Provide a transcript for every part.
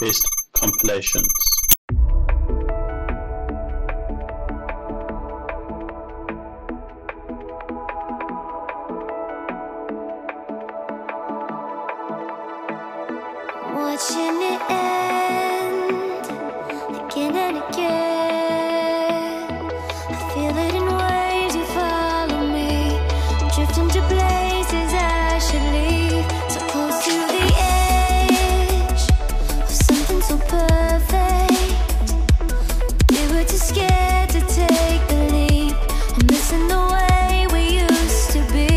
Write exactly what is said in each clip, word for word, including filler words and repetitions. Best Compilations. Watching it end again and again, I feel it in ways you follow me, drifting to places I should leave. So close to the edge of something so perfect, we were too scared to take the leap. I'm missing the way we used to be.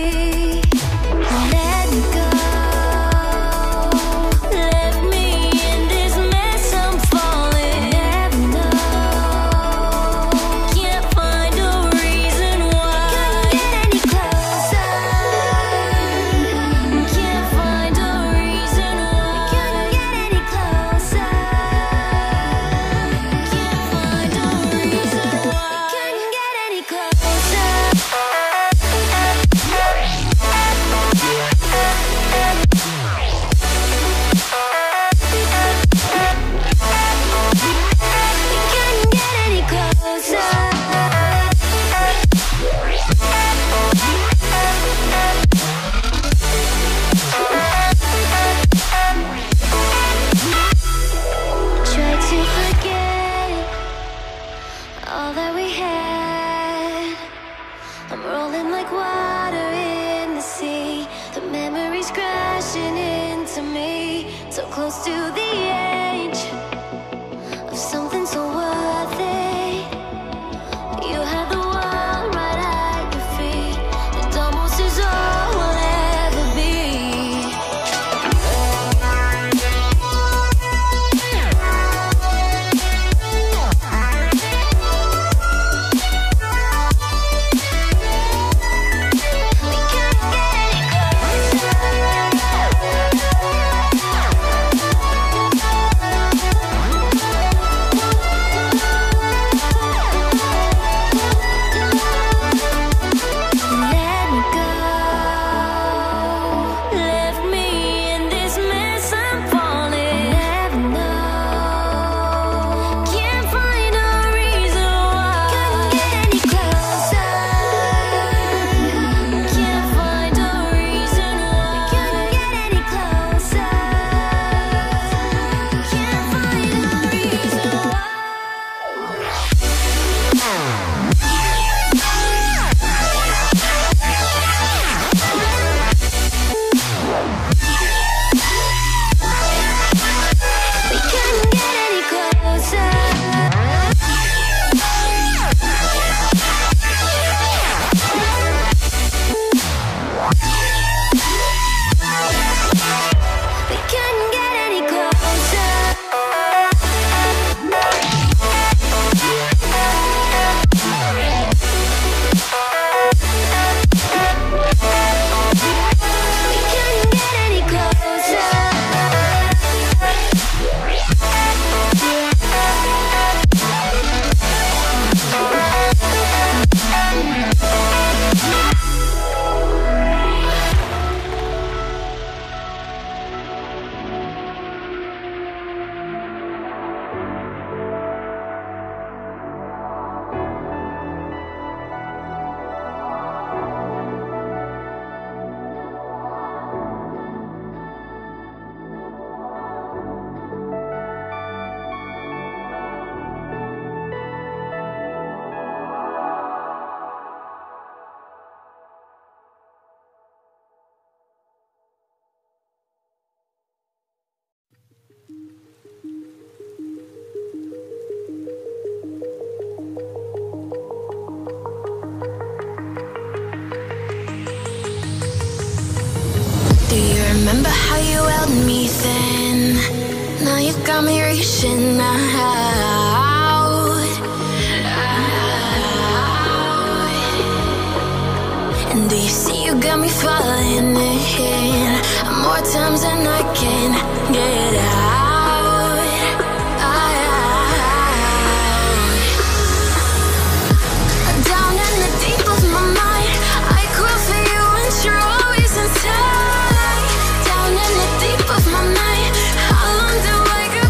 All that we had, I'm rolling like water in the sea. The memories crashing into me, so close to the edge of something so worthy. You had the world right at your feet. It almost is all we'll ever be. Remember how you held me then? Now you've got me reaching out, out. And do you see you got me falling in? More times than I can get out, out. Down in the deep of my mind, I crawl for you and you're always inside. In the deep of my night, how long do I go to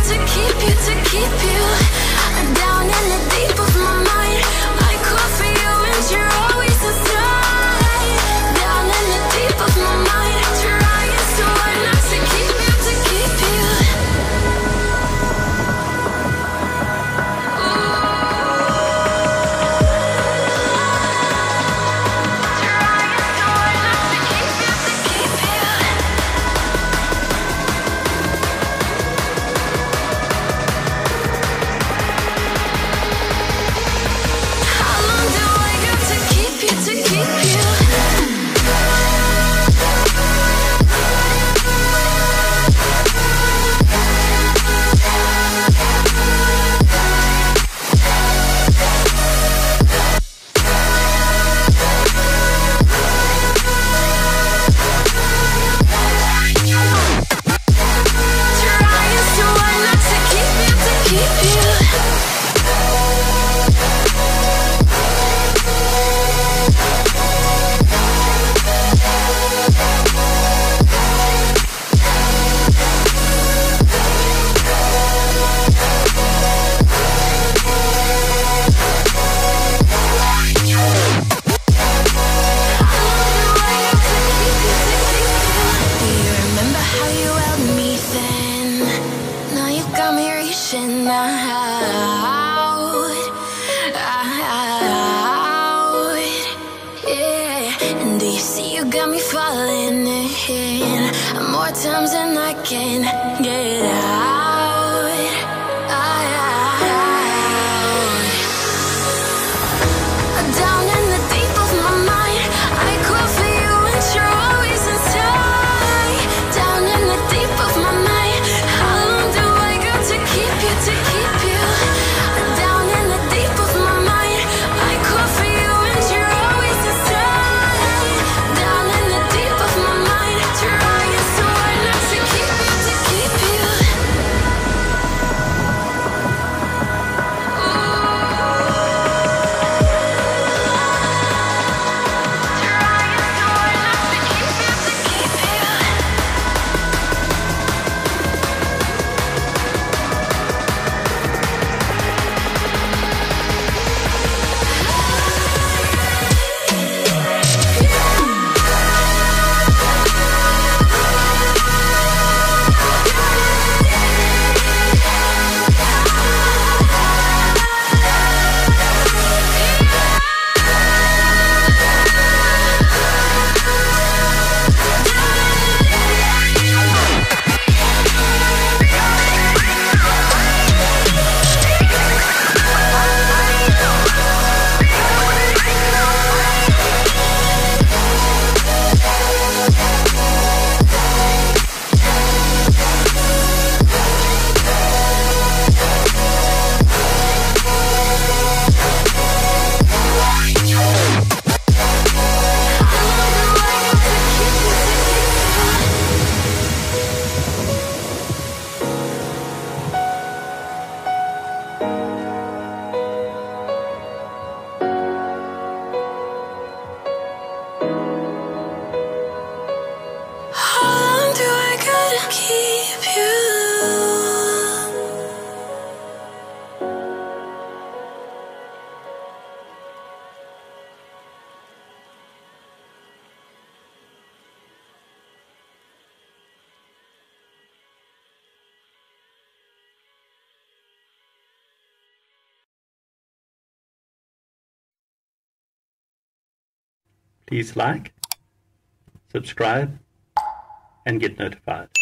compilation out, out, yeah. And do you see you got me falling in more times than I can get out? Please like, subscribe, and get notified.